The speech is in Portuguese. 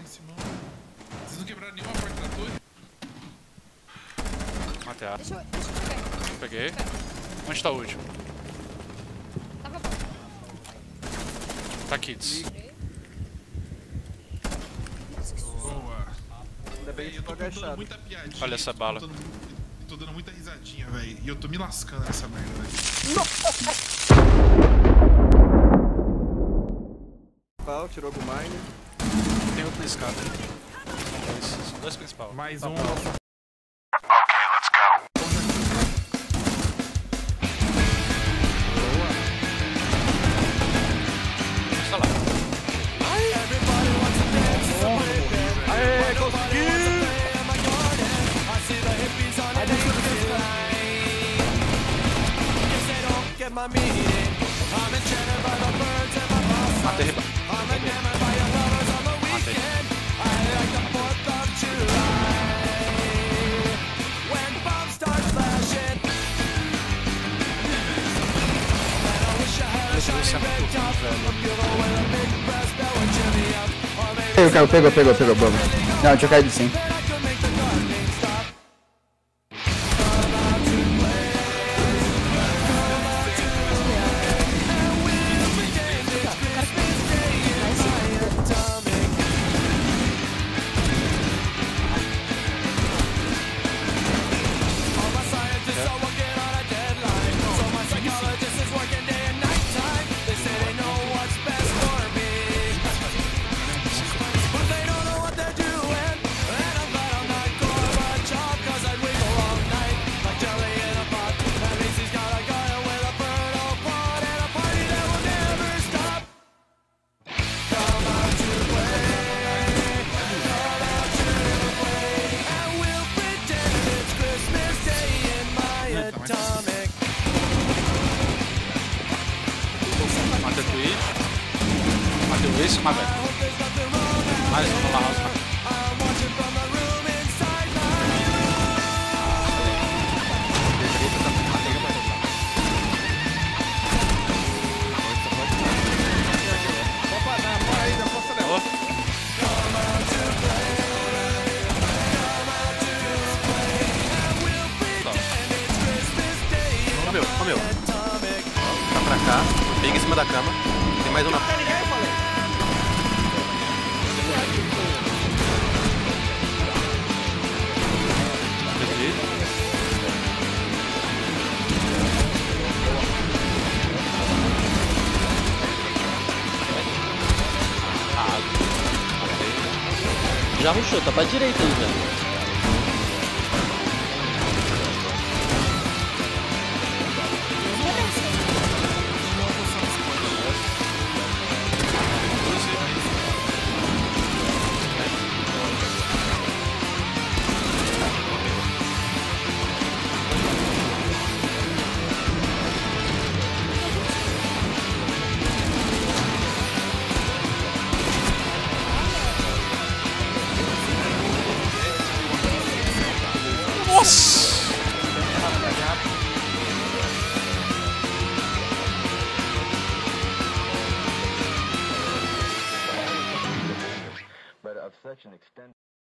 lá em cima. Vocês não quebraram nenhuma porta da torre? Matei a. Deixa eu peguei. Onde tá o último? Tá kids. Boa. Ainda bem que eu tô agachado. Olha essa bala. Tô dando muita risadinha, velho. E eu tô me lascando nessa merda, velho. Pau, tirou do mine. Tem outro na escada. São dois principais. Mais um. Pegou, bobo. Não, tinha caído sim. Já rushou, tá pra direita aí, velho.